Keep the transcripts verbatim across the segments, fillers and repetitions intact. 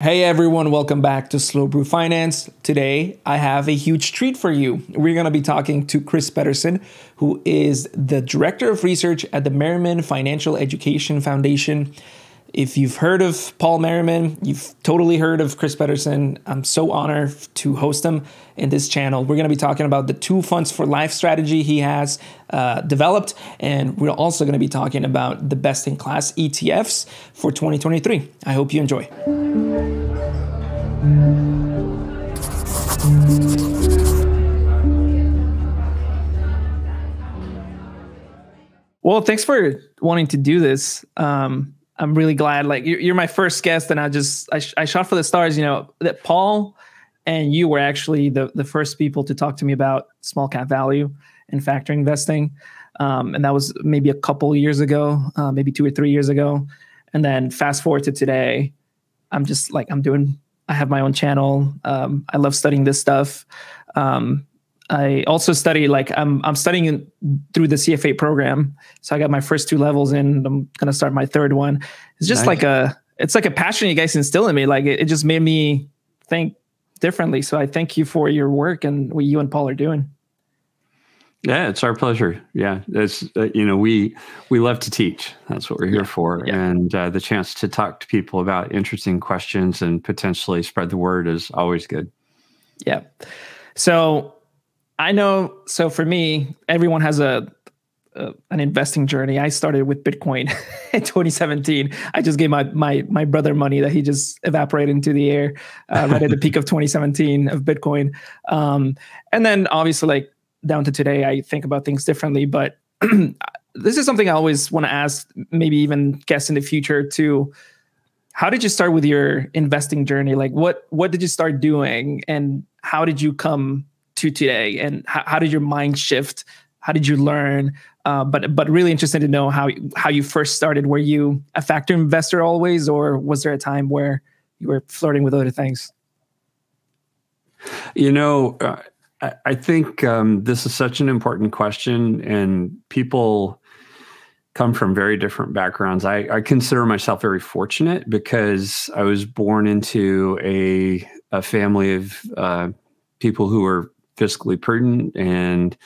Hey everyone, welcome back to Slow Brew Finance. Today, I have a huge treat for you. We're going to be talking to Chris Pedersen, who is the Director of Research at the Merriman Financial Education Foundation. If you've heard of Paul Merriman, you've totally heard of Chris Pedersen. I'm so honored to host him in this channel. We're going to be talking about the Two Funds for Life strategy he has uh, developed, and we're also going to be talking about the Best in Class E T Fs for twenty twenty-three. I hope you enjoy. Well, thanks for wanting to do this. Um, I'm really glad. Like you're, you're my first guest, and I just I, sh I shot for the stars. You know that Paul and you were actually the the first people to talk to me about small cap value and factor investing, um, and that was maybe a couple years ago, uh, maybe two or three years ago. And then fast forward to today, I'm just like I'm doing. I have my own channel. Um, I love studying this stuff. Um, I also study like I'm I'm studying through the C F A program. So I got my first two levels in. I'm gonna start my third one. It's just nice. like a it's like a passion you guys instill in me. Like it, it just made me think differently. So I thank you for your work and what you and Paul are doing. Yeah, it's our pleasure. Yeah, it's uh, you know we we love to teach. That's what we're here yeah. for, yeah. and uh, the chance to talk to people about interesting questions and potentially spread the word is always good. Yeah. So I know. So for me, everyone has a, a an investing journey. I started with Bitcoin in twenty seventeen. I just gave my my my brother money that he just evaporated into the air uh, right at the peak of twenty seventeen of Bitcoin, um, and then obviously like. Down to today, I think about things differently, but this is something I always want to ask, maybe even guess in the future too. How did you start with your investing journey? Like what, what did you start doing and how did you come to today? And how, how did your mind shift? How did you learn? Uh, but, but really interested to know how, how you first started. Were you a factor investor always, or was there a time where you were flirting with other things? You know, uh I think um, this is such an important question, and people come from very different backgrounds. I, I consider myself very fortunate because I was born into a, a family of uh, people who were fiscally prudent and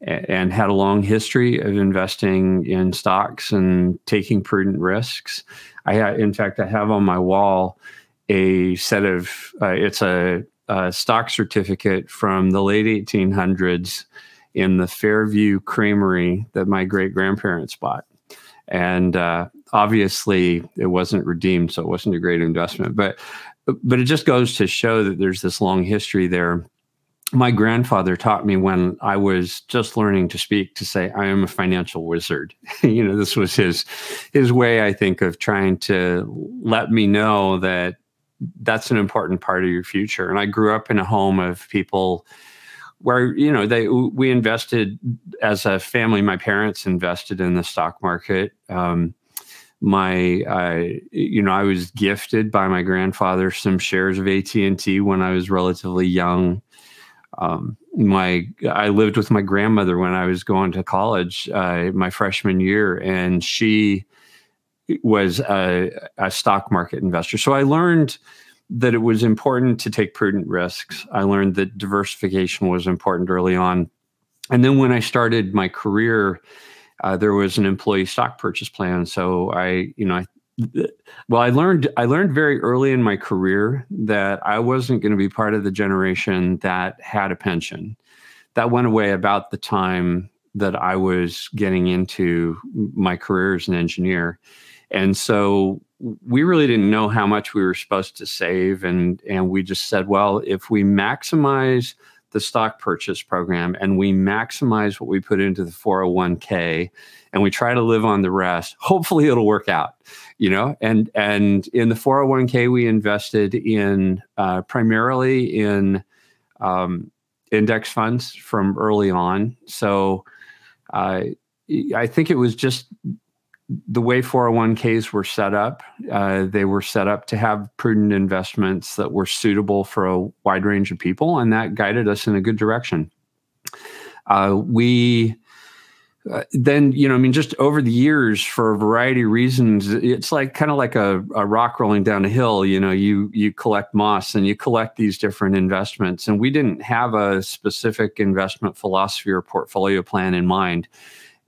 and had a long history of investing in stocks and taking prudent risks. I ha in fact, I have on my wall a set of uh, it's a A stock certificate from the late eighteen hundreds in the Fairview Creamery that my great-grandparents bought. And uh, obviously it wasn't redeemed, so it wasn't a great investment. But, but it just goes to show that there's this long history there. My grandfather taught me when I was just learning to speak to say, I am a financial wizard. You know, this was his, his way, I think, of trying to let me know that that's an important part of your future. And I grew up in a home of people where, you know, they, we invested as a family. My parents invested in the stock market. Um, my, uh, you know, I was gifted by my grandfather some shares of A T and T when I was relatively young. Um, my, I lived with my grandmother when I was going to college, uh, my freshman year, and she was a, a stock market investor. So I learned that it was important to take prudent risks. I learned that diversification was important early on. And then when I started my career, uh, there was an employee stock purchase plan. So I, you know, I, well, I learned, I learned very early in my career that I wasn't going to be part of the generation that had a pension. That went away about the time that I was getting into my career as an engineer. And so we really didn't know how much we were supposed to save. And, and we just said, well, if we maximize the stock purchase program and we maximize what we put into the four oh one K and we try to live on the rest, hopefully it'll work out, you know? And, and in the four oh one K, we invested in uh, primarily in um, index funds from early on. So uh, I think it was just the way four oh one Ks were set up. Uh, they were set up to have prudent investments that were suitable for a wide range of people, and that guided us in a good direction. Uh, we Uh, then, you know, I mean, just over the years, for a variety of reasons, it's like kind of like a, a rock rolling down a hill. You know, you you collect moss and you collect these different investments. And we didn't have a specific investment philosophy or portfolio plan in mind.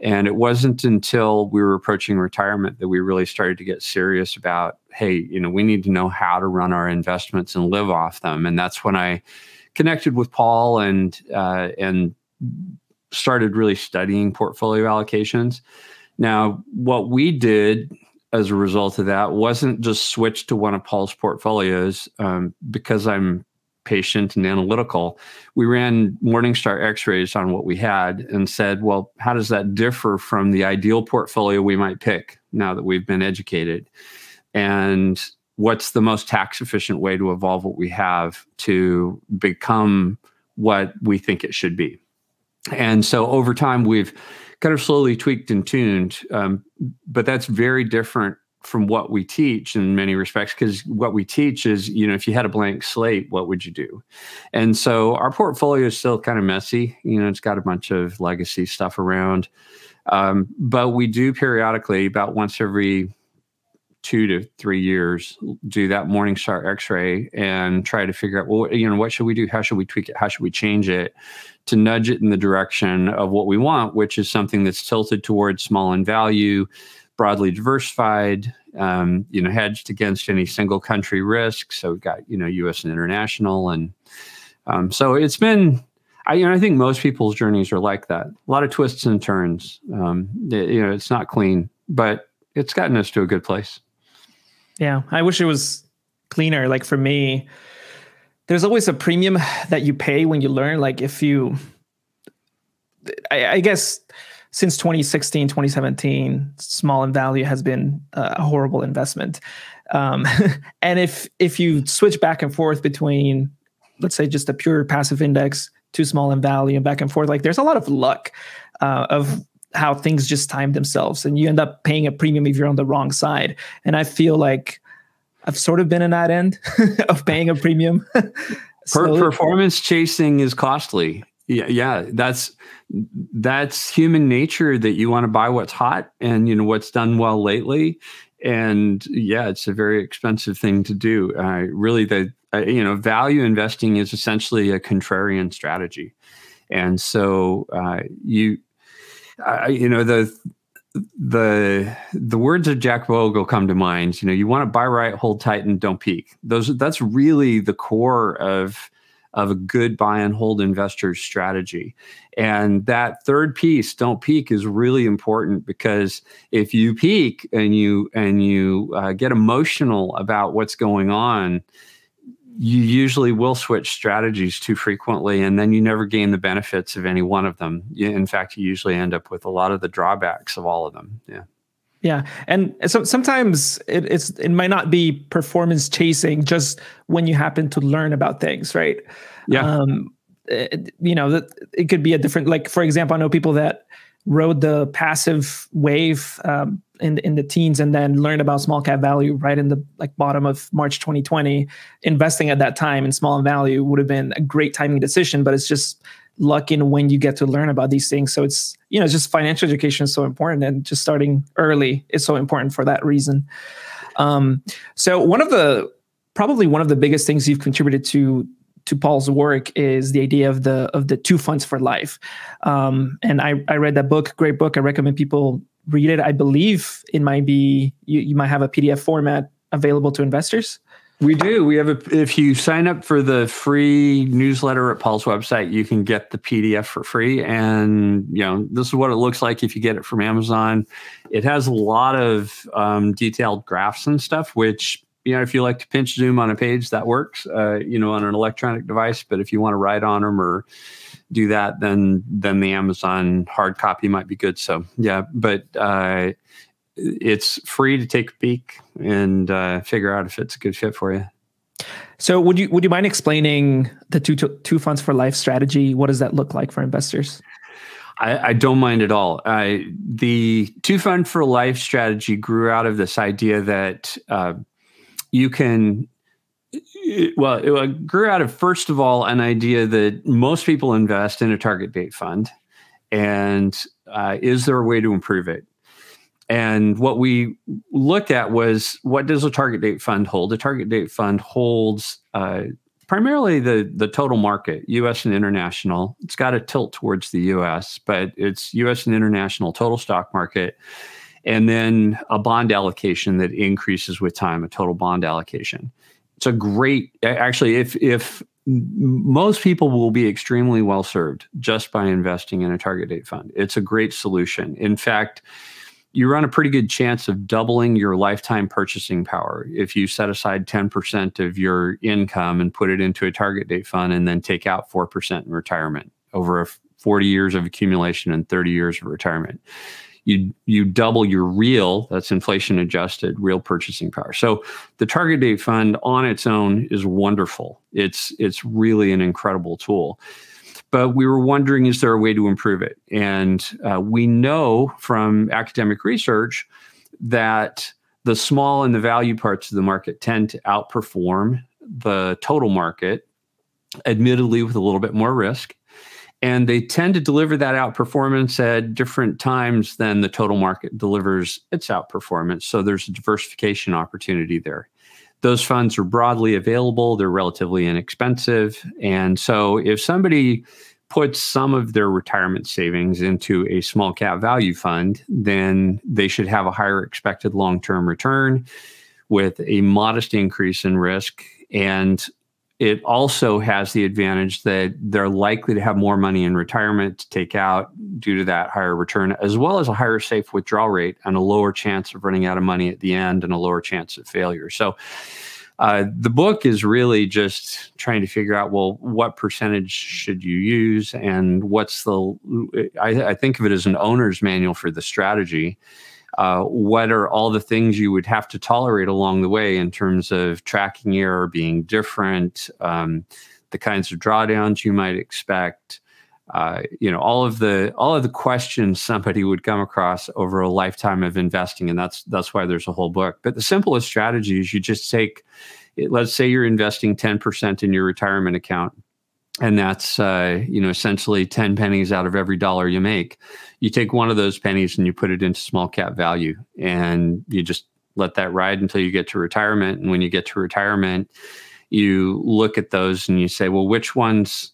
And it wasn't until we were approaching retirement that we really started to get serious about, hey, you know, we need to know how to run our investments and live off them. And that's when I connected with Paul and uh, and started really studying portfolio allocations. Now, what we did as a result of that wasn't just switch to one of Paul's portfolios, um, because I'm patient and analytical. We ran Morningstar X-rays on what we had and said, well, how does that differ from the ideal portfolio we might pick now that we've been educated? And what's the most tax efficient way to evolve what we have to become what we think it should be? And so over time, we've kind of slowly tweaked and tuned, um, but that's very different from what we teach in many respects, because what we teach is, you know, if you had a blank slate, what would you do? And so our portfolio is still kind of messy. You know, it's got a bunch of legacy stuff around, um, but we do periodically, about once every two to three years, do that Morningstar X-ray and try to figure out, well, you know, what should we do? How should we tweak it? How should we change it to nudge it in the direction of what we want, which is something that's tilted towards small in value, broadly diversified, um, you know, hedged against any single country risk. So we've got, you know, U S and international. And um, so it's been, I, you know, I think most people's journeys are like that. A lot of twists and turns. Um, you know, it's not clean, but it's gotten us to a good place. Yeah. I wish it was cleaner. Like for me, there's always a premium that you pay when you learn. Like if you, I, I guess since twenty sixteen, twenty seventeen, small in value has been a horrible investment. Um, and if, if you switch back and forth between, let's say, just a pure passive index to small in value and back and forth, like there's a lot of luck uh, of how things just time themselves, and you end up paying a premium if you're on the wrong side. And I feel like I've sort of been in that end of paying a premium. so performance chasing is costly. Yeah, yeah, that's that's human nature, that you want to buy what's hot and, you know, what's done well lately. And yeah, it's a very expensive thing to do. Uh, really, the uh, you know, value investing is essentially a contrarian strategy, and so uh, you. Uh, you know, the the the words of Jack Bogle come to mind. You know, you want to buy right, hold tight, and don't peek. Those that's really the core of of a good buy and hold investor's strategy. And that third piece, don't peek, is really important, because if you peek and you and you uh, get emotional about what's going on, you usually will switch strategies too frequently, and then you never gain the benefits of any one of them. In fact, you usually end up with a lot of the drawbacks of all of them. Yeah. Yeah. And so sometimes it, it's, it might not be performance chasing just when you happen to learn about things. Right. Yeah. Um, it, you know, it could be a different, like, for example, I know people that rode the passive wave, um, in in the teens, and then learned about small cap value right in the like bottom of March twenty twenty. Investing at that time in small value would have been a great timing decision, but it's just luck in when you get to learn about these things. So it's, you know, just financial education is so important, and just starting early is so important for that reason. Um, so one of the, probably one of the biggest things you've contributed to to Paul's work is the idea of the of the two funds for life. Um, and I, I read that book, great book. I recommend people read it. I believe it might be, you, you might have a P D F format available to investors. We do. We have a, if you sign up for the free newsletter at Paul's website, you can get the P D F for free. And, you know, this is what it looks like if you get it from Amazon. It has a lot of um, detailed graphs and stuff, which, you know, if you like to pinch zoom on a page, that works, uh, you know, on an electronic device. But if you want to write on them or do that, then then the Amazon hard copy might be good. So, yeah, but uh, it's free to take a peek and uh, figure out if it's a good fit for you. So would you would you mind explaining the two, two funds for life strategy? What does that look like for investors? I, I don't mind at all. Uh, the two fund for life strategy grew out of this idea that uh, you can, well, it grew out of, first of all, an idea that most people invest in a target date fund. and uh, is there a way to improve it? And what we looked at was, what does a target date fund hold? A target date fund holds uh, primarily the, the total market, U S and international. It's got a tilt towards the U S, but it's U S and international total stock market. And then a bond allocation that increases with time, a total bond allocation. It's a great, actually, if, if most people will be extremely well served just by investing in a target date fund. It's a great solution. In fact, you run a pretty good chance of doubling your lifetime purchasing power if you set aside ten percent of your income and put it into a target date fund and then take out four percent in retirement over forty years of accumulation and thirty years of retirement. You, you double your real, that's inflation adjusted, real purchasing power. So the target date fund on its own is wonderful. It's, it's really an incredible tool. But we were wondering, is there a way to improve it? And uh, we know from academic research that the small and the value parts of the market tend to outperform the total market, admittedly with a little bit more risk. And they tend to deliver that outperformance at different times than the total market delivers its outperformance. So there's a diversification opportunity there. Those funds are broadly available. They're relatively inexpensive. And so if somebody puts some of their retirement savings into a small cap value fund, then they should have a higher expected long-term return with a modest increase in risk. And it also has the advantage that they're likely to have more money in retirement to take out due to that higher return, as well as a higher safe withdrawal rate and a lower chance of running out of money at the end and a lower chance of failure. So uh, the book is really just trying to figure out, well, what percentage should you use? And what's the, I, I think of it as an owner's manual for the strategy. Uh, what are all the things you would have to tolerate along the way in terms of tracking error being different, um, the kinds of drawdowns you might expect, uh, you know, all of the all of the questions somebody would come across over a lifetime of investing, and that's that's why there's a whole book. But the simplest strategy is you just take, let's say you're investing ten percent in your retirement account. And that's, uh, you know, essentially ten pennies out of every dollar you make. You take one of those pennies and you put it into small cap value, and you just let that ride until you get to retirement. And when you get to retirement, you look at those and you say, well, which one's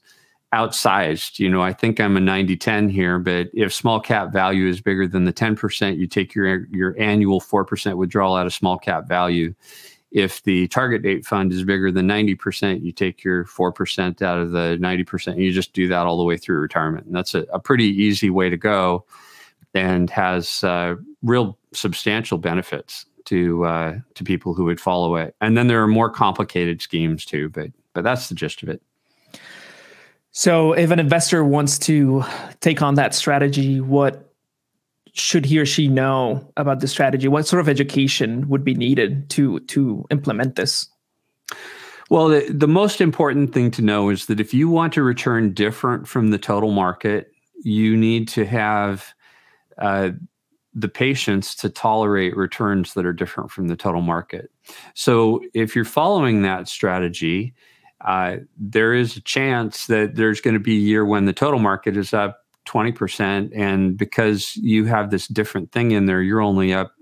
outsized? You know, I think I'm a ninety ten here, but if small cap value is bigger than the ten percent, you take your, your annual four percent withdrawal out of small cap value. If the target date fund is bigger than ninety percent, you take your four percent out of the ninety percent. And you just do that all the way through retirement. And that's a, a pretty easy way to go, and has uh, real substantial benefits to uh, to people who would follow it. And then there are more complicated schemes too, but but that's the gist of it. So if an investor wants to take on that strategy, what should he or she know about the strategy? What sort of education would be needed to to implement this? Well, the, the most important thing to know is that if you want to return different from the total market, you need to have uh, the patience to tolerate returns that are different from the total market. So if you're following that strategy, uh, there is a chance that there's going to be a year when the total market is up twenty percent, and because you have this different thing in there, you're only up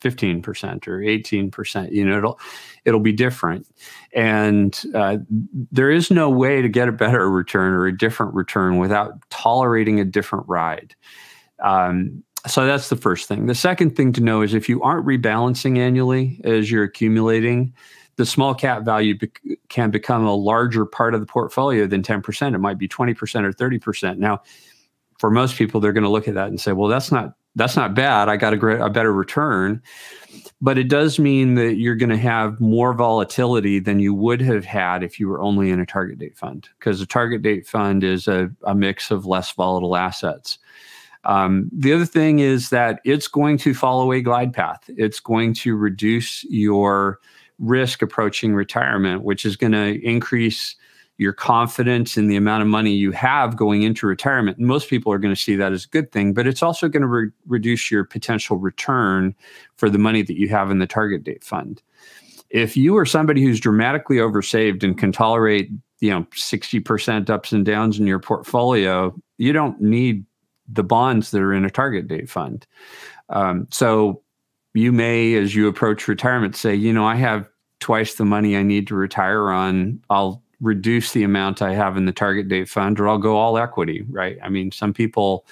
fifteen percent or eighteen percent. You know, it'll it'll be different, and uh, there is no way to get a better return or a different return without tolerating a different ride. Um, so that's the first thing. The second thing to know is, if you aren't rebalancing annually as you're accumulating, the small cap value be can become a larger part of the portfolio than ten percent. It might be twenty percent or thirty percent now. For most people, they're going to look at that and say, well, that's not that's not bad. I got a, a better return. But it does mean that you're going to have more volatility than you would have had if you were only in a target date fund, because a target date fund is a, a mix of less volatile assets. Um, the other thing is that it's going to follow a glide path. It's going to reduce your risk approaching retirement, which is going to increase your confidence in the amount of money you have going into retirement. And most people are going to see that as a good thing, but it's also going to re reduce your potential return for the money that you have in the target date fund. If you are somebody who's dramatically oversaved and can tolerate, you know, sixty percent ups and downs in your portfolio, you don't need the bonds that are in a target date fund. Um, so you may, as you approach retirement, say, you know, I have twice the money I need to retire on. I'll reduce the amount I have in the target date fund, or I'll go all equity, right? I mean, some people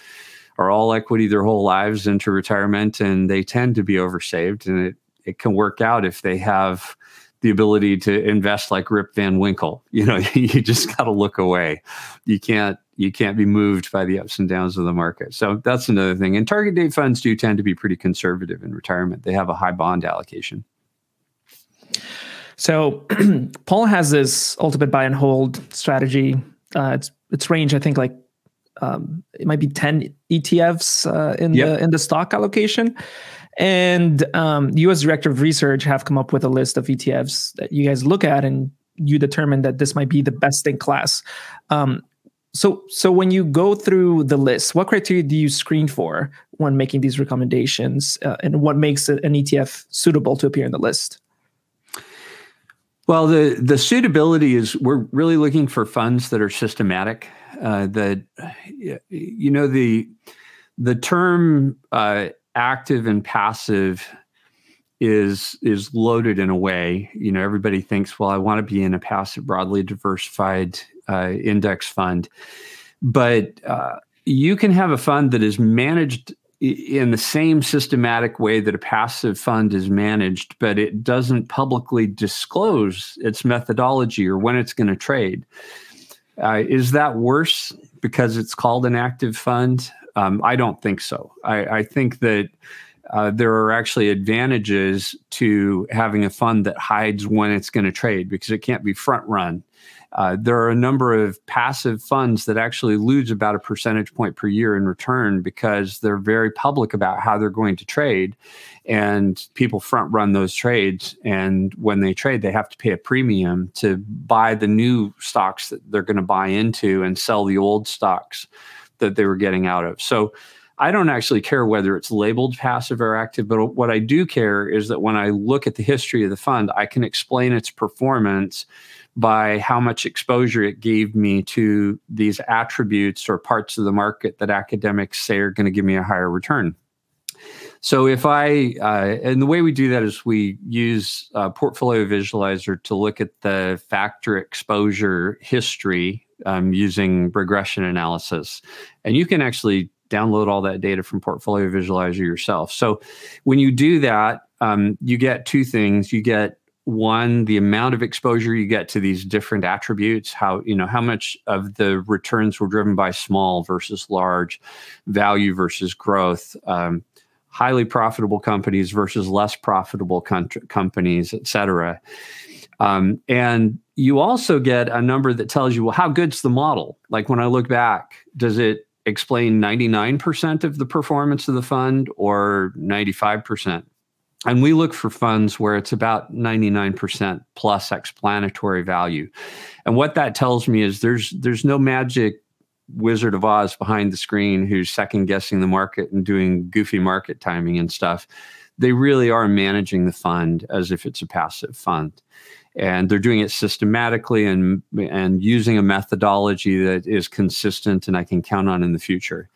are all equity their whole lives into retirement, and they tend to be oversaved, and it, it can work out if they have the ability to invest like Rip Van Winkle. You know, you just got to look away. You can't, you can't be moved by the ups and downs of the market. So that's another thing. And target date funds do tend to be pretty conservative in retirement. They have a high bond allocation. So Paul has this ultimate buy and hold strategy. Uh, it's it's range, I think, like um, it might be ten E T Fs uh, in yep. the in the stock allocation. And um, the U S Director of Research have come up with a list of E T Fs that you guys look at, and you determine that this might be the best in class. Um, so, so when you go through the list, what criteria do you screen for when making these recommendations, uh, and what makes an E T F suitable to appear in the list? Well, the, the suitability is we're really looking for funds that are systematic. Uh, that, you know, the, the term uh, active and passive is, is loaded in a way. You know, everybody thinks, well, I want to be in a passive, broadly diversified uh, index fund. But uh, you can have a fund that is managed in the same systematic way that a passive fund is managed, but it doesn't publicly disclose its methodology or when it's going to trade. Uh, is that worse because it's called an active fund? Um, I don't think so. I, I think that uh, there are actually advantages to having a fund that hides when it's going to trade, because it can't be front run. Uh, there are a number of passive funds that actually lose about a percentage point per year in return because they're very public about how they're going to trade, and people front run those trades. And when they trade, they have to pay a premium to buy the new stocks that they're going to buy into and sell the old stocks that they were getting out of. So I don't actually care whether it's labeled passive or active, but what I do care is that when I look at the history of the fund, I can explain its performance by how much exposure it gave me to these attributes or parts of the market that academics say are going to give me a higher return. So if I, uh, and the way we do that is we use uh, Portfolio Visualizer to look at the factor exposure history um, using regression analysis. And you can actually download all that data from Portfolio Visualizer yourself. So when you do that, um, you get two things. You get, one, the amount of exposure you get to these different attributes, how, you know, how much of the returns were driven by small versus large, value versus growth, um, highly profitable companies versus less profitable companies, et cetera. Um, and you also get a number that tells you, well, how good's the model? Like when I look back, does it explain ninety-nine percent of the performance of the fund or ninety-five percent? And we look for funds where it's about ninety-nine percent plus explanatory value. And what that tells me is there's there's no magic Wizard of Oz behind the screen who's second guessing the market and doing goofy market timing and stuff. They really are managing the fund as if it's a passive fund. And they're doing it systematically and, and using a methodology that is consistent and I can count on in the future.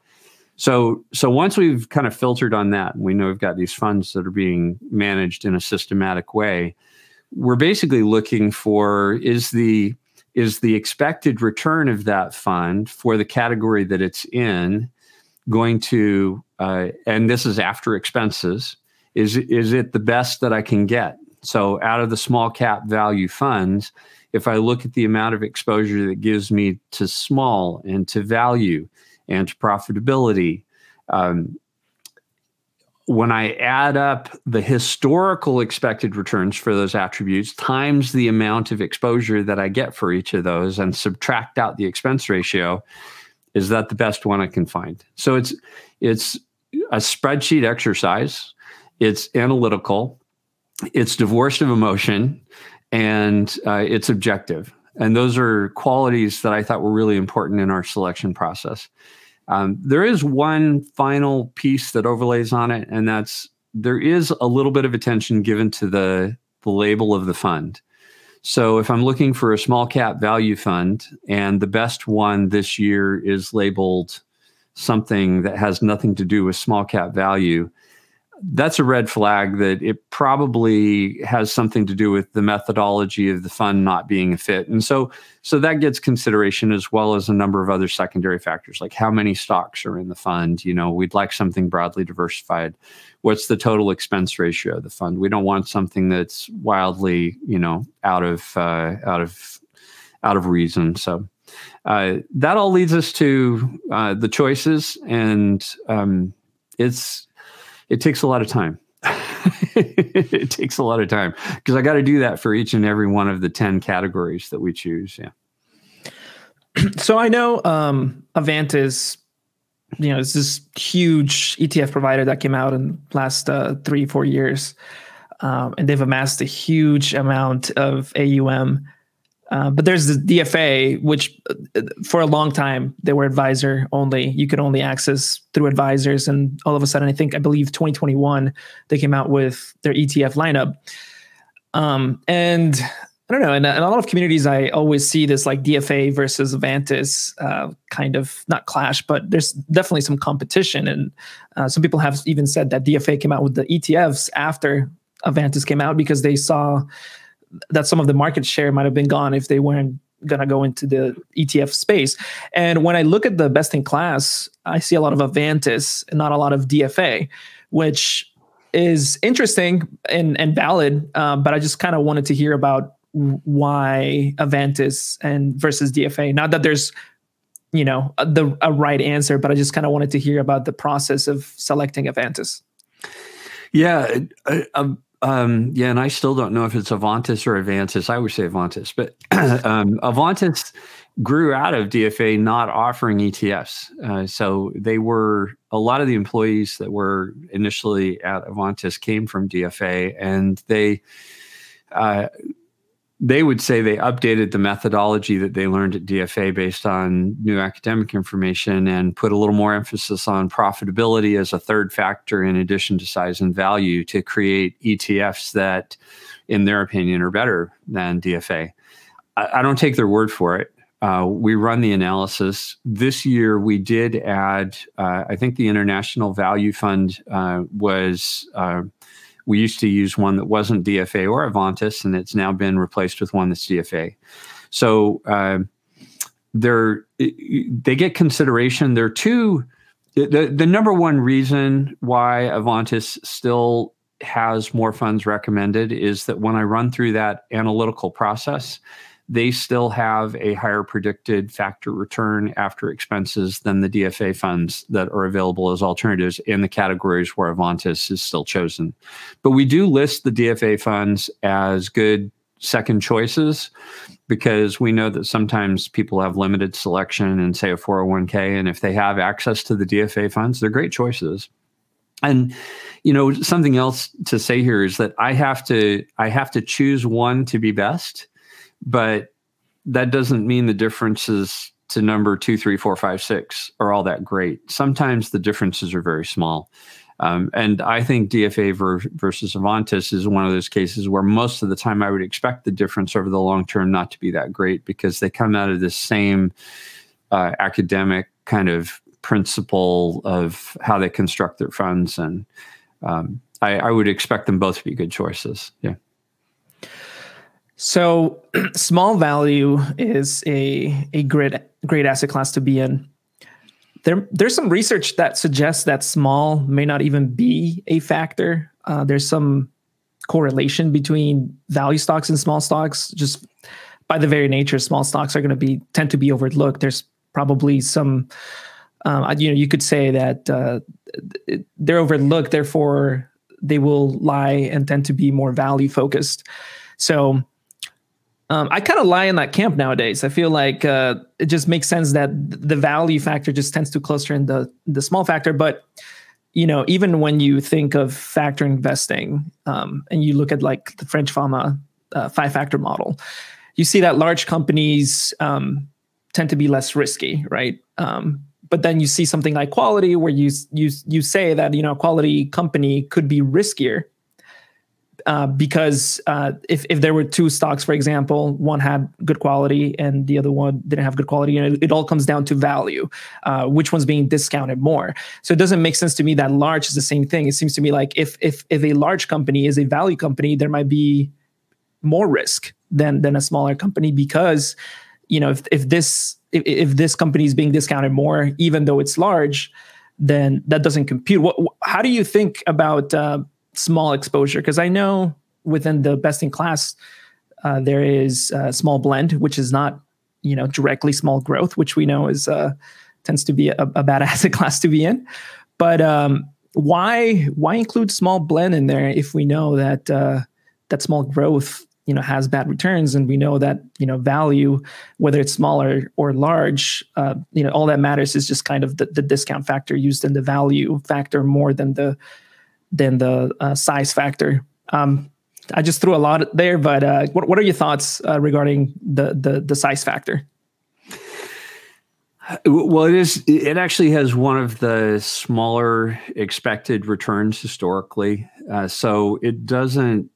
So, so once we've kind of filtered on that, and we know we've got these funds that are being managed in a systematic way, we're basically looking for, is the, is the expected return of that fund for the category that it's in going to, uh, and this is after expenses, is, is it the best that I can get? So out of the small cap value funds, if I look at the amount of exposure that gives me to small and to value, and to profitability. Um, when I add up the historical expected returns for those attributes times the amount of exposure that I get for each of those and subtract out the expense ratio, is that the best one I can find? So it's, it's a spreadsheet exercise. It's analytical. It's divorced of emotion. And uh, it's objective. And those are qualities that I thought were really important in our selection process. Um, there is one final piece that overlays on it, and that's there is a little bit of attention given to the, the label of the fund. So if I'm looking for a small cap value fund and the best one this year is labeled something that has nothing to do with small cap value, that's a red flag that it probably has something to do with the methodology of the fund not being a fit. And so, so that gets consideration, as well as a number of other secondary factors, like how many stocks are in the fund. You know, we'd like something broadly diversified. What's the total expense ratio of the fund? We don't want something that's wildly, you know, out of, uh, out of, out of reason. So uh, that all leads us to uh, the choices, and um, it's, It takes a lot of time. It takes a lot of time because I got to do that for each and every one of the ten categories that we choose. Yeah. So I know um, Avantis, you know, it's this huge E T F provider that came out in the last uh, three, four years. Um, and they've amassed a huge amount of A U M. Uh, but there's the D F A, which uh, for a long time, they were advisor only. You could only access through advisors. And all of a sudden, I think, I believe twenty twenty-one, they came out with their E T F lineup. Um, and I don't know, in a, in a lot of communities, I always see this like D F A versus Avantis uh, kind of, not clash, but there's definitely some competition. And uh, some people have even said that D F A came out with the E T Fs after Avantis came out because they saw that some of the market share might have been gone if they weren't going to go into the E T F space. And when I look at the best in class, I see a lot of Avantis and not a lot of D F A, which is interesting and, and valid. Uh, but I just kind of wanted to hear about why Avantis and versus D F A. Not that there's, you know, a, the, a right answer, but I just kind of wanted to hear about the process of selecting Avantis. Yeah. I, I, Um, yeah, and I still don't know if it's Avantis or Avantis. I would say Avantis, but um, Avantis grew out of D F A not offering E T Fs. Uh, so they were, a lot of the employees that were initially at Avantis came from D F A, and they uh, they would say they updated the methodology that they learned at D F A based on new academic information and put a little more emphasis on profitability as a third factor in addition to size and value to create E T Fs that, in their opinion, are better than D F A. I, I don't take their word for it. Uh, we run the analysis. This year, we did add, uh, I think the International Value Fund uh, was... Uh, We used to use one that wasn't D F A or Avantis, and it's now been replaced with one that's D F A. So uh, they're, they get consideration. They're two, the, the number one reason why Avantis still has more funds recommended is that when I run through that analytical process, they still have a higher predicted factor return after expenses than the D F A funds that are available as alternatives in the categories where Avantis is still chosen. But we do list the D F A funds as good second choices because we know that sometimes people have limited selection in, say, a four oh one K, and if they have access to the D F A funds, they're great choices. And, you know, something else to say here is that I have to, I have to choose one to be best, but that doesn't mean the differences to number two, three, four, five, six are all that great. Sometimes the differences are very small. Um, and I think D F A ver versus Avantis is one of those cases where most of the time I would expect the difference over the long term not to be that great because they come out of this same uh, academic kind of principle of how they construct their funds. And um, I, I would expect them both to be good choices. Yeah. So small value is a, a great, great asset class to be in. There, there's some research that suggests that small may not even be a factor. Uh, there's some correlation between value stocks and small stocks. Just by the very nature, small stocks are going to be tend to be overlooked. There's probably some, um, you know, you could say that uh, they're overlooked. Therefore, they will lie and tend to be more value focused. So Um, I kind of lie in that camp nowadays. I feel like uh, it just makes sense that the value factor just tends to cluster in the the small factor. But, you know, even when you think of factor investing um, and you look at like the French Fama uh, five-factor model, you see that large companies um, tend to be less risky, right? Um, but then you see something like quality where you, you, you say that, you know, a quality company could be riskier. uh, because uh, if, if there were two stocks, for example, one had good quality and the other one didn't have good quality, and it, it all comes down to value, uh, which one's being discounted more. So it doesn't make sense to me that large is the same thing. It seems to me like if if if a large company is a value company, there might be more risk than than a smaller company, because you know if if this if, if this company is being discounted more, even though it's large, then that doesn't compute. What, how do you think about uh, small exposure? Because I know within the Best in Class, uh, there is a small blend, which is not you know directly small growth, which we know is uh, tends to be a, a bad asset class to be in. But um, why why include small blend in there if we know that uh, that small growth you know has bad returns, and we know that you know value, whether it's smaller or large, uh, you know all that matters is just kind of the, the discount factor used in the value factor more than the than the uh, size factor. Um, I just threw a lot there, but uh, what what are your thoughts uh, regarding the, the the size factor? Well, it is. It actually has one of the smaller expected returns historically, uh, so it doesn't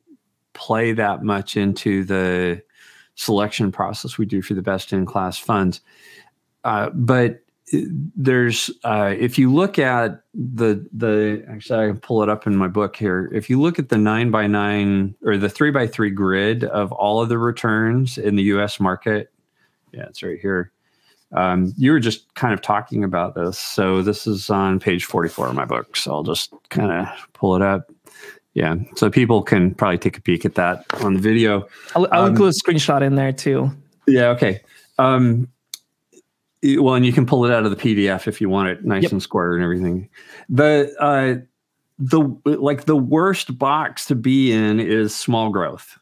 play that much into the selection process we do for the Best in Class funds. Uh, but there's, uh, if you look at the, the, actually I can pull it up in my book here. If you look at the nine by nine or the three by three grid of all of the returns in the U S market, yeah, it's right here. Um, you were just kind of talking about this. So this is on page forty-four of my book. So I'll just kind of pull it up. Yeah, so people can probably take a peek at that on the video. I'll, I'll um, include a screenshot in there too. Yeah, okay. Um, well, and you can pull it out of the P D F if you want it, nice yep. and square and everything. The uh, the like the worst box to be in is small growth,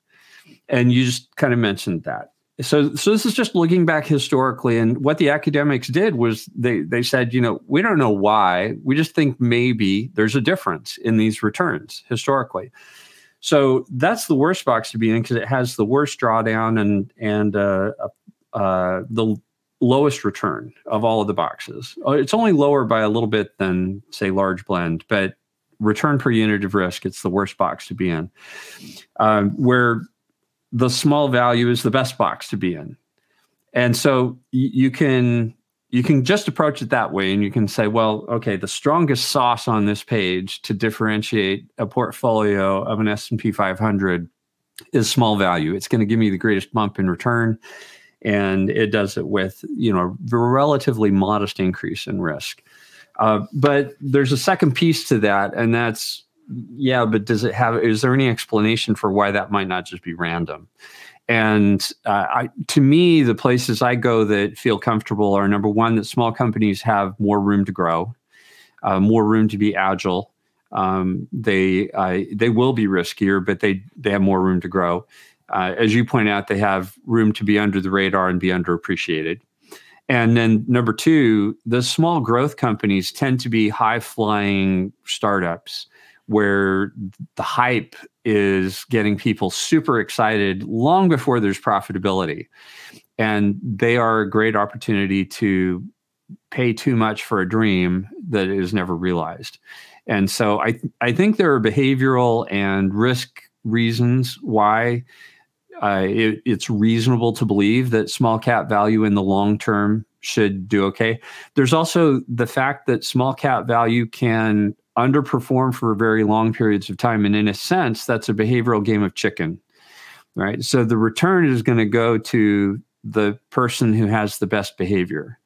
and you just kind of mentioned that. So, so this is just looking back historically, and what the academics did was they they said, you know, we don't know why, we just think maybe there's a difference in these returns historically. So that's the worst box to be in because it has the worst drawdown and and uh, uh, the lowest return of all of the boxes. It's only lower by a little bit than say large blend, but return per unit of risk, it's the worst box to be in. Um, where the small value is the best box to be in. And so you can you can just approach it that way, and you can say, well, okay, the strongest sauce on this page to differentiate a portfolio of an S and P five hundred is small value. It's going to give me the greatest bump in return, and it does it with you know a relatively modest increase in risk. Uh, but there's a second piece to that, and that's yeah, but does it have, is there any explanation for why that might not just be random? And uh, I, to me, the places I go that feel comfortable are, number one, that small companies have more room to grow, uh, more room to be agile. Um, they uh, they will be riskier, but they, they have more room to grow. Uh, as you point out, they have room to be under the radar and be underappreciated. And then number two, the small growth companies tend to be high-flying startups, where the hype is getting people super excited long before there's profitability. And they are a great opportunity to pay too much for a dream that is never realized. And so I, th I think there are behavioral and risk reasons why uh, it, it's reasonable to believe that small cap value in the long term should do okay. There's also the fact that small cap value can underperform for very long periods of time. And in a sense, that's a behavioral game of chicken, right? So the return is going to go to the person who has the best behavior.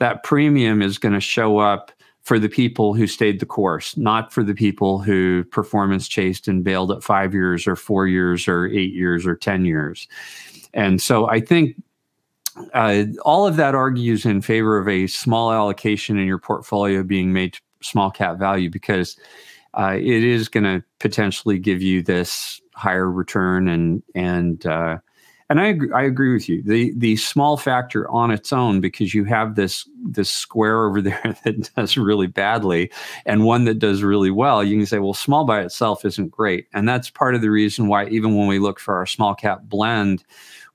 That premium is going to show up for the people who stayed the course, not for the people who performance chased and bailed at five years or four years or eight years or ten years. And so I think uh, all of that argues in favor of a small allocation in your portfolio being made to small cap value, because uh, it is going to potentially give you this higher return. And and uh, and I agree, I agree with you. The the small factor on its own, because you have this this square over there that does really badly and one that does really well, you can say, well, small by itself isn't great. And that's part of the reason why even when we look for our small cap blend,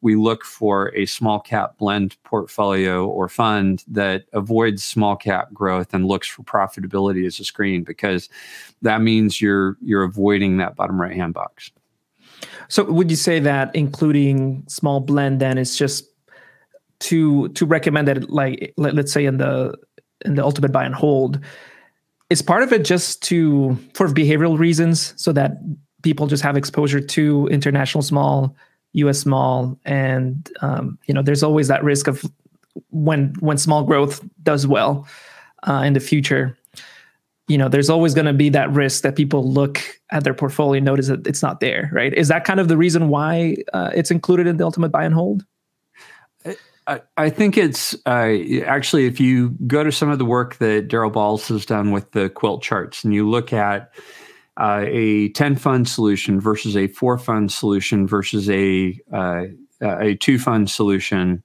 we look for a small cap blend portfolio or fund that avoids small cap growth and looks for profitability as a screen, because that means you're you're avoiding that bottom right hand box. So would you say that including small blend then is just to to recommend that, like, let, let's say in the in the ultimate buy and hold, is part of it just to for behavioral reasons so that people just have exposure to international small, U S small, and um, you know, there's always that risk of when when small growth does well uh, in the future, you know, there's always going to be that risk that people look at their portfolio and notice that it's not there, right? Is that kind of the reason why uh, it's included in the ultimate buy and hold? I, I think it's uh, actually, if you go to some of the work that Darryl Balls has done with the quilt charts and you look at uh, a ten fund solution versus a four fund solution versus a, uh, a two fund solution,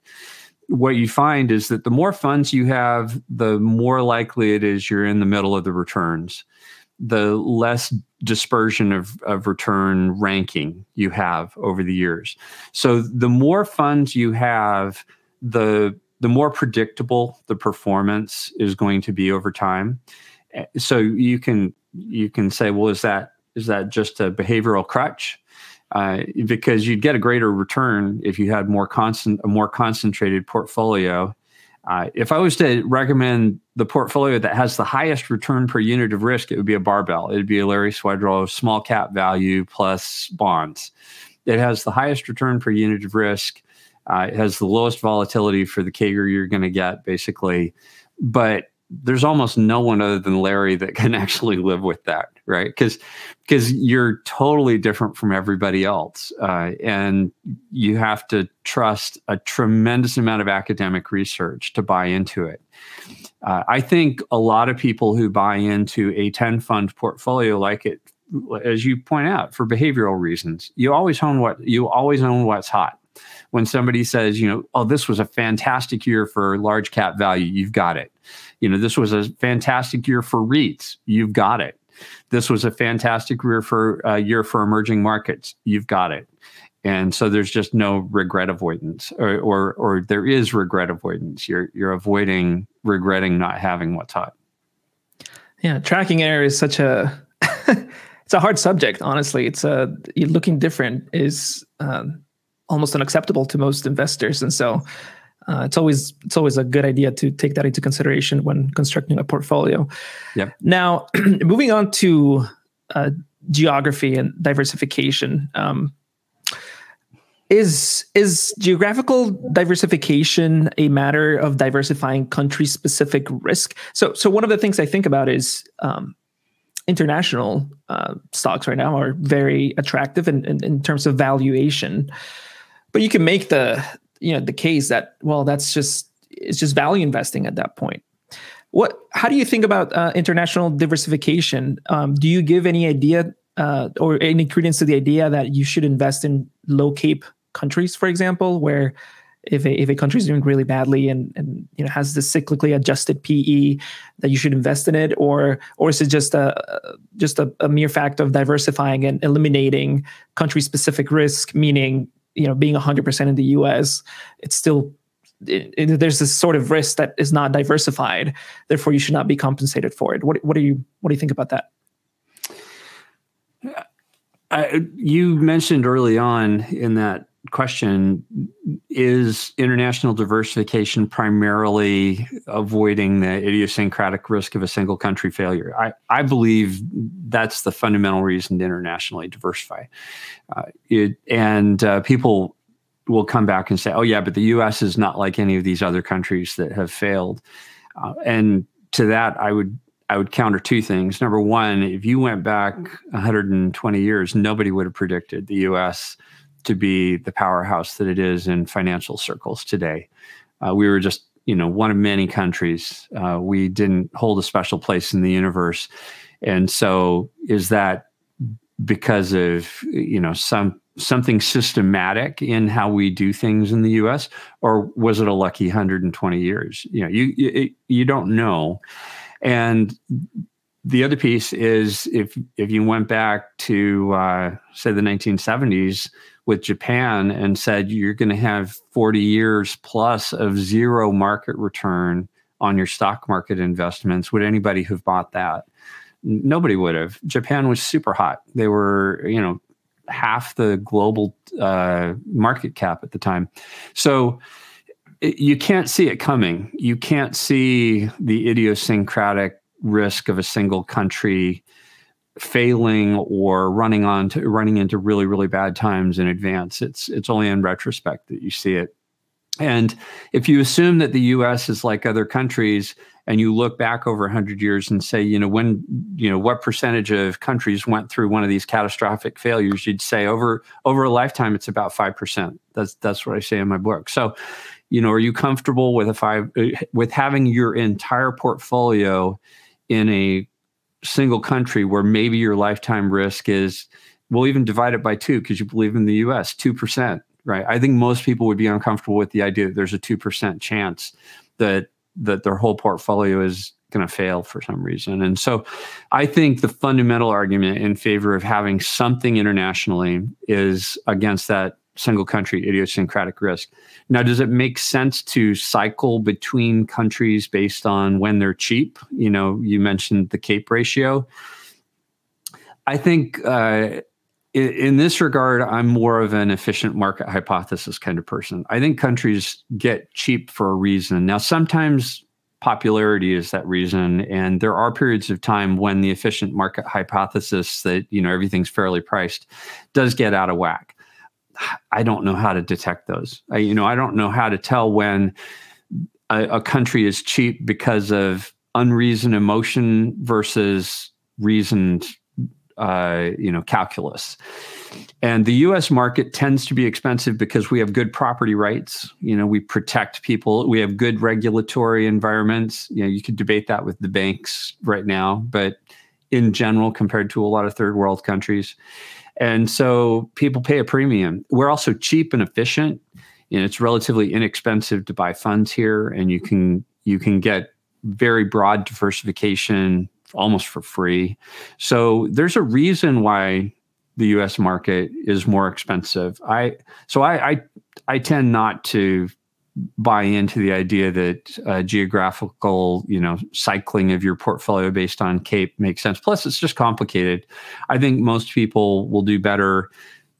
what you find is that the more funds you have, the more likely it is you're in the middle of the returns. The less dispersion of, of return ranking you have over the years. So the more funds you have, the, the more predictable the performance is going to be over time. So you can, you can say, well, is that, is that just a behavioral crutch? Uh, because you'd get a greater return if you had more constant, a more concentrated portfolio. Uh, if I was to recommend the portfolio that has the highest return per unit of risk, it would be a barbell. It'd be a Larry Swedrow small cap value plus bonds. It has the highest return per unit of risk. Uh, it has the lowest volatility for the C A G R you're going to get, basically. But there's almost no one other than Larry that can actually live with that, right? Because because you're totally different from everybody else. Uh, and you have to trust a tremendous amount of academic research to buy into it. Uh, I think a lot of people who buy into a ten fund portfolio like it, as you point out, for behavioral reasons, you always own what you always own what's hot. When somebody says, you know, oh, this was a fantastic year for large cap value, you've got it. You know, this was a fantastic year for REITs, you've got it. This was a fantastic year for uh, year for emerging markets, you've got it. And so there's just no regret avoidance, or or, or there is regret avoidance. You're you're avoiding regretting not having what's hot. Yeah, tracking error is such a it's a hard subject. Honestly, it's a looking different is um, almost unacceptable to most investors, and so. Uh, it's always it's always a good idea to take that into consideration when constructing a portfolio. Yeah. Now, moving on to uh, geography and diversification, um, is is geographical diversification a matter of diversifying country-specific risk? So, so one of the things I think about is um, international uh, stocks right now are very attractive in, in in terms of valuation, but you can make the you know, the case that, well, that's just, it's just value investing at that point. What, how do you think about uh, international diversification? Um, do you give any idea uh, or any credence to the idea that you should invest in low CAPE countries, for example, where if a, if a country is doing really badly and, and, you know, has this cyclically adjusted P E that you should invest in it, or, or is it just a, just a, a mere fact of diversifying and eliminating country specific risk, meaning, you know, being one hundred percent in the U S, it's still, it, it, there's this sort of risk that is not diversified. Therefore, you should not be compensated for it. What, what do you, what do you think about that? I, you mentioned early on in that question, is international diversification primarily avoiding the idiosyncratic risk of a single country failure? I, I believe that's the fundamental reason to internationally diversify. Uh, it, and uh, people will come back and say, oh yeah, but the U S is not like any of these other countries that have failed. Uh, and to that, I would I would counter two things. Number one, if you went back one hundred twenty years, nobody would have predicted the U S to be the powerhouse that it is in financial circles today. Uh, we were just, you know, one of many countries. Uh, we didn't hold a special place in the universe. And so is that because of, you know, some something systematic in how we do things in the U S, or was it a lucky one hundred twenty years? You know, you, you, you don't know. And the other piece is if, if you went back to, uh, say, the nineteen seventies, with Japan and said, you're going to have forty years plus of zero market return on your stock market investments. Would anybody have bought that? Nobody would have. Japan was super hot. They were, you know, half the global uh, market cap at the time. So it, you can't see it coming. You can't see the idiosyncratic risk of a single country failing or running on to running into really, really bad times in advance. It's, it's only in retrospect that you see it. And if you assume that the U S is like other countries, and you look back over a hundred years and say, you know, when, you know, what percentage of countries went through one of these catastrophic failures, you'd say over over a lifetime, it's about five percent. That's that's what I say in my book. So, you know, are you comfortable with a five with having your entire portfolio in a single country where maybe your lifetime risk is, we'll even divide it by two because you believe in the U S, two percent, right? I think most people would be uncomfortable with the idea that there's a two percent chance that that their whole portfolio is going to fail for some reason. And so I think the fundamental argument in favor of having something internationally is against that single country idiosyncratic risk. Now, does it make sense to cycle between countries based on when they're cheap? You know, you mentioned the CAPE ratio. I think uh, in, in this regard, I'm more of an efficient market hypothesis kind of person. I think countries get cheap for a reason. Now, sometimes popularity is that reason, and there are periods of time when the efficient market hypothesis that, you know, everything's fairly priced does get out of whack. I don't know how to detect those. I, you know, I don't know how to tell when a, a country is cheap because of unreasoned emotion versus reasoned, uh, you know, calculus. And the U S market tends to be expensive because we have good property rights. You know, we protect people. We have good regulatory environments. You know, you could debate that with the banks right now, but in general, compared to a lot of third world countries. And so people pay a premium. We're also cheap and efficient, and it's relatively inexpensive to buy funds here. And you can you can get very broad diversification almost for free. So there's a reason why the U S market is more expensive. I so I I, I tend not to buy into the idea that uh, geographical, you know, cycling of your portfolio based on CAPE makes sense. Plus, it's just complicated. I think most people will do better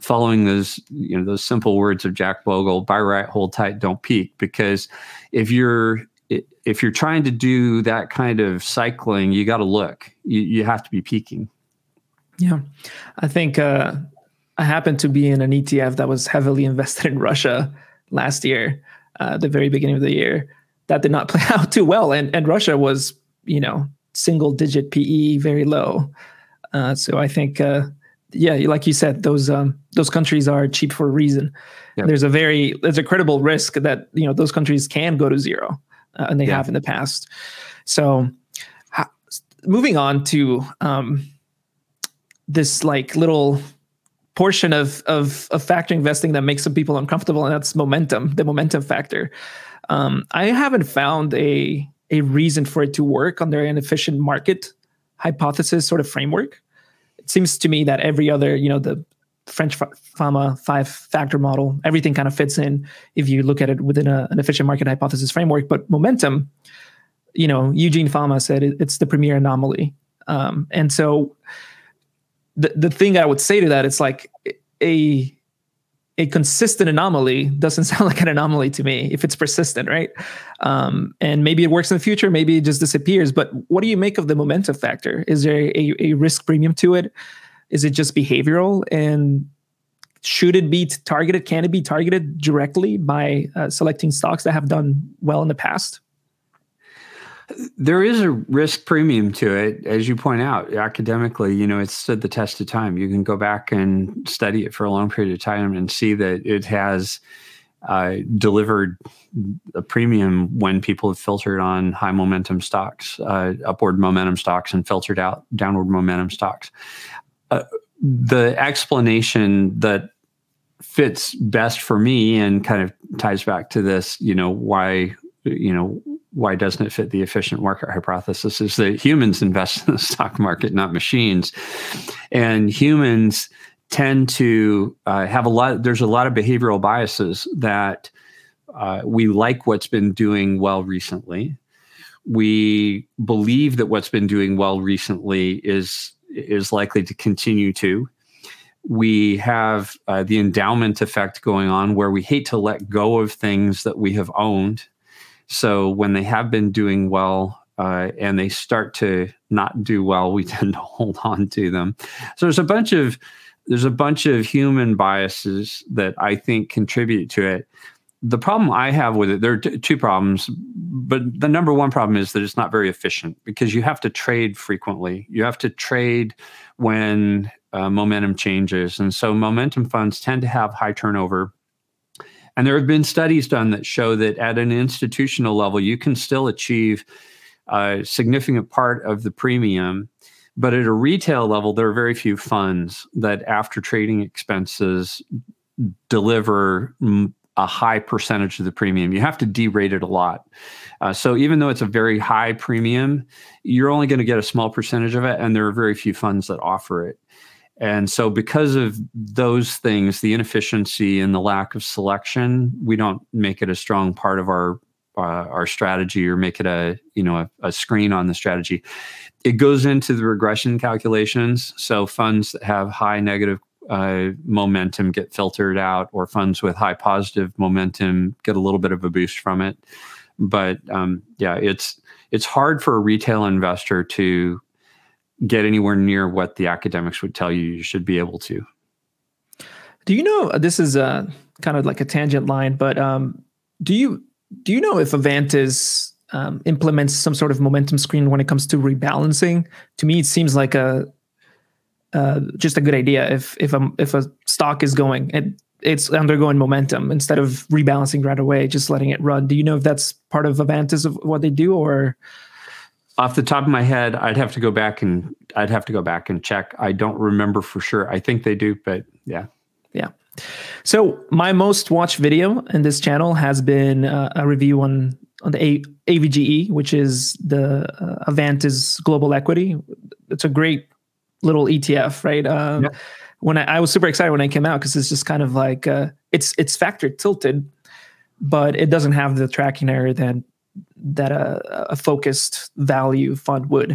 following those, you know, those simple words of Jack Bogle: buy right, hold tight, don't peek. Because if you're if you're trying to do that kind of cycling, you got to look. You you have to be peeking. Yeah, I think uh, I happened to be in an E T F that was heavily invested in Russia last year. Uh, the very beginning of the year, that did not play out too well, and and Russia was, you know, single digit P E, very low. Uh, so I think, uh, yeah, like you said, those um, those countries are cheap for a reason. Yep. There's a very there's a credible risk that, you know, those countries can go to zero, uh, and they yeah. have in the past. So ha moving on to um, this like little portion of, of, of factor investing that makes some people uncomfortable, and that's momentum, the momentum factor. Um, I haven't found a, a reason for it to work under an efficient market hypothesis sort of framework. It seems to me that every other, you know, the French Fama five factor model, everything kind of fits in if you look at it within a, an efficient market hypothesis framework. But momentum, you know, Eugene Fama said it, it's the premier anomaly. Um, and so The, the thing I would say to that, it's like a a consistent anomaly doesn't sound like an anomaly to me if it's persistent, right? Um, and maybe it works in the future, maybe it just disappears. But what do you make of the momentum factor? Is there a, a risk premium to it? Is it just behavioral? And should it be targeted? Can it be targeted directly by uh, selecting stocks that have done well in the past? There is a risk premium to it, as you point out. Academically, you know, it's stood the test of time. You can go back and study it for a long period of time and see that it has uh, delivered a premium when people have filtered on high momentum stocks, uh, upward momentum stocks, and filtered out downward momentum stocks. Uh, the explanation that fits best for me and kind of ties back to this, you know, why, you know, why doesn't it fit the efficient market hypothesis is that humans invest in the stock market, not machines. And humans tend to uh, have a lot, there's a lot of behavioral biases that uh, we like what's been doing well recently. We believe that what's been doing well recently is, is likely to continue to. we have uh, the endowment effect going on, where we hate to let go of things that we have owned. So when they have been doing well uh, and they start to not do well, we tend to hold on to them. So there's a bunch of there's a bunch of human biases that I think contribute to it. The problem I have with it, there are two problems, but the number one problem is that it's not very efficient, because you have to trade frequently. You have to trade when uh, momentum changes. And so momentum funds tend to have high turnover. And there have been studies done that show that at an institutional level, you can still achieve a significant part of the premium. But at a retail level, there are very few funds that, after trading expenses, deliver a high percentage of the premium. You have to derate it a lot. Uh, so even though it's a very high premium, you're only going to get a small percentage of it, and there are very few funds that offer it. And so because of those things, the inefficiency and the lack of selection, we don't make it a strong part of our uh, our strategy, or make it a, you know, a, a screen on the strategy. It goes into the regression calculations. So funds that have high negative Uh, momentum get filtered out, or funds with high positive momentum get a little bit of a boost from it. But um, yeah, it's it's hard for a retail investor to get anywhere near what the academics would tell you you should be able to. Do you know, this is a, kind of like a tangent line, but um, do you do you know if Avantis um, implements some sort of momentum screen when it comes to rebalancing? To me, it seems like a Uh, just a good idea if if a if a stock is going and it, it's undergoing momentum, instead of rebalancing right away, just letting it run. Do you know if that's part of Avantis of what they do, or? Off the top of my head, I'd have to go back and I'd have to go back and check. I don't remember for sure. I think they do, but yeah, yeah. So my most watched video in this channel has been uh, a review on on the a AVGE, which is the uh, Avantis Global Equity. It's a great little E T F, right? Um, yep. When I, I was super excited when I came out, because it's just kind of like uh, it's it's factor tilted, but it doesn't have the tracking error that that uh, a focused value fund would.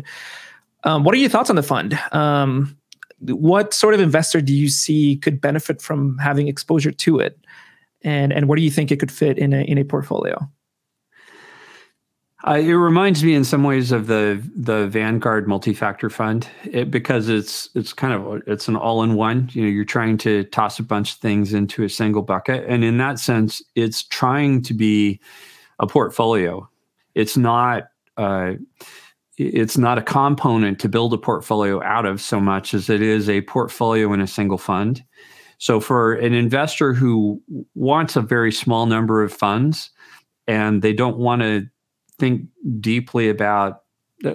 Um, what are your thoughts on the fund? Um, what sort of investor do you see could benefit from having exposure to it, and and where do you think it could fit in a in a portfolio? Uh, it reminds me in some ways of the the Vanguard multi-factor fund, it, because it's it's kind of it's an all-in-one. You know, you're trying to toss a bunch of things into a single bucket, and in that sense, it's trying to be a portfolio. It's not uh, it's not a component to build a portfolio out of so much as it is a portfolio in a single fund. So for an investor who wants a very small number of funds, and they don't want to think deeply about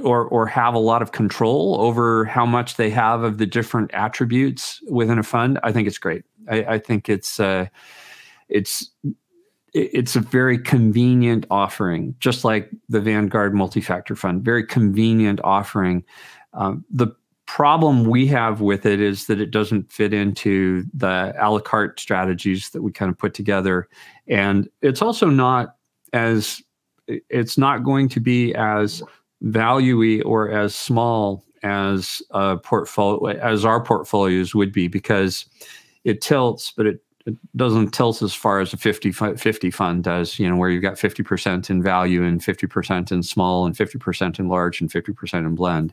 or or have a lot of control over how much they have of the different attributes within a fund, I think it's great. I, I think it's uh, it's it's a very convenient offering, just like the Vanguard multi-factor fund. Very convenient offering. Um, the problem we have with it is that it doesn't fit into the a la carte strategies that we kind of put together, and it's also not as it's not going to be as value-y or as small as a portfolio as our portfolios would be, because it tilts, but it, it doesn't tilt as far as a fifty fifty fund does, you know, where you've got fifty percent in value and fifty percent in small and fifty percent in large and fifty percent in blend.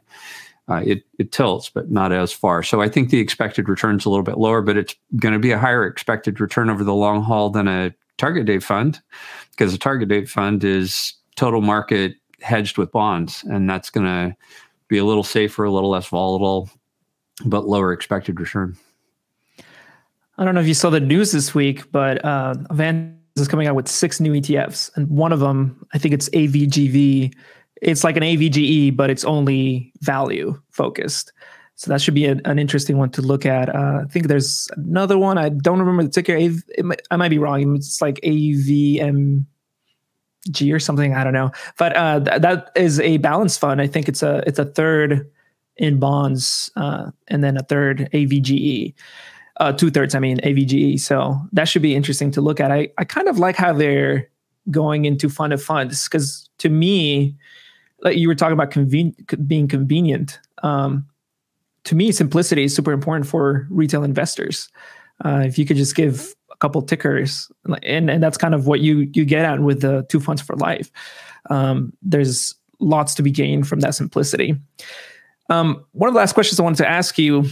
Uh, it, it tilts, but not as far. So I think the expected return's a little bit lower, but it's going to be a higher expected return over the long haul than a target date fund, because a target date fund is total market hedged with bonds, and that's going to be a little safer, a little less volatile, but lower expected return. I don't know if you saw the news this week, but uh, Avantis is coming out with six new E T Fs, and one of them, I think it's A V G V. It's like an A V G E, but it's only value focused. So that should be a, an interesting one to look at. Uh, I think there's another one. I don't remember the ticker. It, it might, I might be wrong. It's like A V M G or something. I don't know. But uh, th that is a balanced fund. I think it's a it's a third in bonds uh, and then a third A V G E, uh, two thirds. I mean A V G E. So that should be interesting to look at. I I kind of like how they're going into fund of funds, because to me, like you were talking about conven being convenient. Um, to me, simplicity is super important for retail investors. Uh, if you could just give a couple tickers, and, and that's kind of what you you get at with the Two Funds for Life. Um, there's lots to be gained from that simplicity. Um, one of the last questions I wanted to ask you,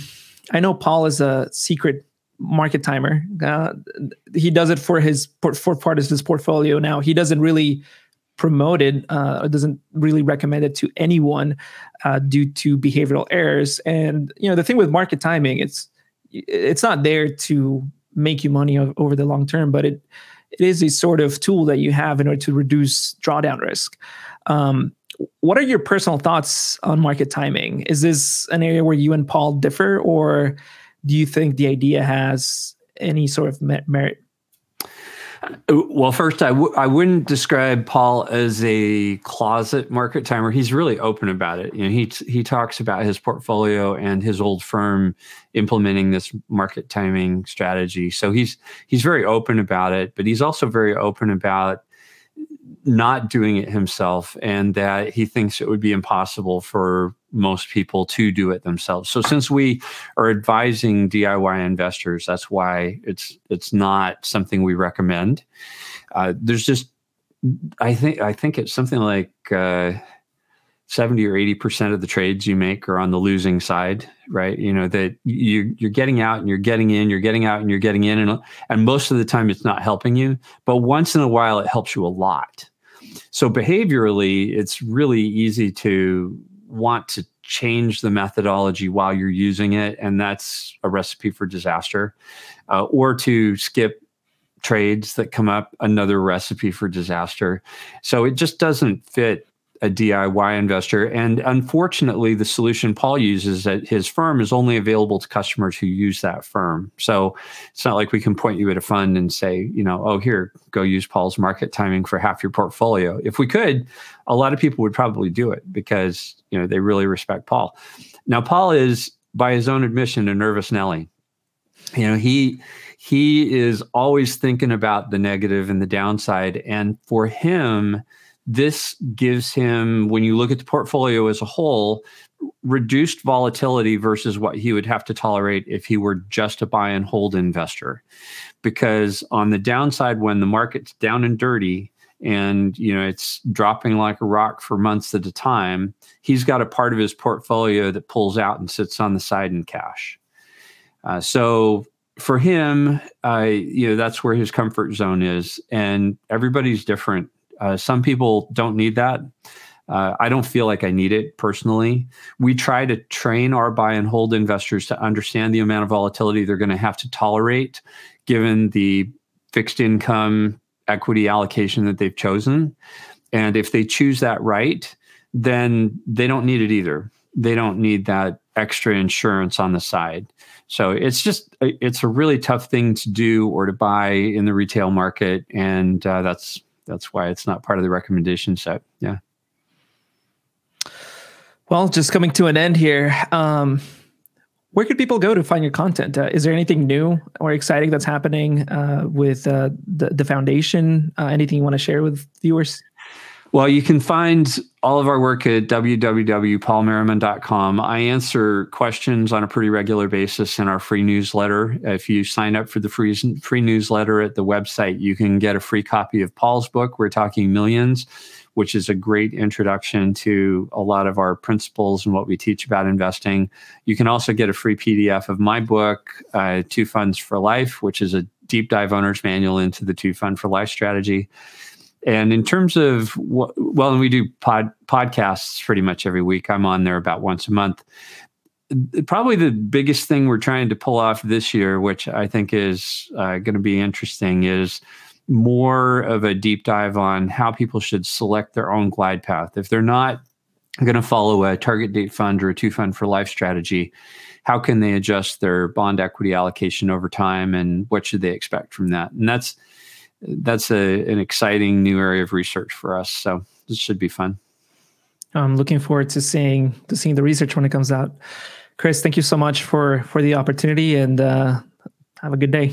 I know Paul is a secret market timer. Uh, he does it for his for part of his portfolio now. He doesn't really promote it uh, or doesn't really recommend it to anyone uh, due to behavioral errors. And you know the thing with market timing, it's it's not there to make you money over the long term, but it it is a sort of tool that you have in order to reduce drawdown risk. Um, what are your personal thoughts on market timing? Is this an area where you and Paul differ, or do you think the idea has any sort of merit? Well, first, I, w I wouldn't describe Paul as a closet market timer. He's really open about it. You know, he, t he talks about his portfolio and his old firm implementing this market timing strategy. So he's, he's very open about it, but he's also very open about not doing it himself, and that he thinks it would be impossible for most people to do it themselves. So since we are advising D I Y investors, that's why it's it's not something we recommend. Uh, there's just, I think I think it's something like uh, seventy or eighty percent of the trades you make are on the losing side, right? You know, that you, you're getting out and you're getting in, you're getting out and you're getting in, and, and most of the time it's not helping you, but once in a while it helps you a lot. So behaviorally, it's really easy to want to change the methodology while you're using it, and that's a recipe for disaster, uh, or to skip trades that come up, another recipe for disaster. So it just doesn't fit a D I Y investor. And unfortunately, the solution Paul uses at his firm is only available to customers who use that firm. So it's not like we can point you at a fund and say, you know, oh, here, go use Paul's market timing for half your portfolio. If we could, a lot of people would probably do it because, you know, they really respect Paul. Now, Paul is, by his own admission, a nervous Nelly. You know, he he is always thinking about the negative and the downside. And for him, this gives him, when you look at the portfolio as a whole, reduced volatility versus what he would have to tolerate if he were just a buy and hold investor. Because on the downside, when the market's down and dirty and you know it's dropping like a rock for months at a time, he's got a part of his portfolio that pulls out and sits on the side in cash. Uh, so for him, uh, you know, that's where his comfort zone is, and everybody's different. Uh, some people don't need that. Uh, I don't feel like I need it personally. We try to train our buy and hold investors to understand the amount of volatility they're going to have to tolerate given the fixed income equity allocation that they've chosen. And if they choose that right, then they don't need it either. They don't need that extra insurance on the side. So it's just, it's a really tough thing to do or to buy in the retail market. And uh, that's That's why it's not part of the recommendation set. Yeah. Well, just coming to an end here. Um, where could people go to find your content? Uh, is there anything new or exciting that's happening uh, with uh, the, the foundation? Uh, anything you want to share with viewers? Well, you can find all of our work at w w w dot paul merriman dot com. I answer questions on a pretty regular basis in our free newsletter. If you sign up for the free, free newsletter at the website, you can get a free copy of Paul's book, We're Talking Millions, which is a great introduction to a lot of our principles and what we teach about investing. You can also get a free P D F of my book, uh, Two Funds for Life, which is a deep dive owner's manual into the Two Fund for Life strategy. And in terms of, what, well, and we do pod, podcasts pretty much every week. I'm on there about once a month. Probably the biggest thing we're trying to pull off this year, which I think is uh, going to be interesting, is more of a deep dive on how people should select their own glide path. If they're not going to follow a target date fund or a Two Fund for Life strategy, how can they adjust their bond equity allocation over time, and what should they expect from that? And that's, That's a, an exciting new area of research for us. So this should be fun. I'm looking forward to seeing to seeing the research when it comes out. Chris, thank you so much for for the opportunity, and uh, have a good day.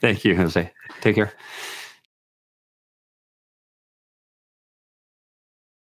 Thank you, Jose. Take care.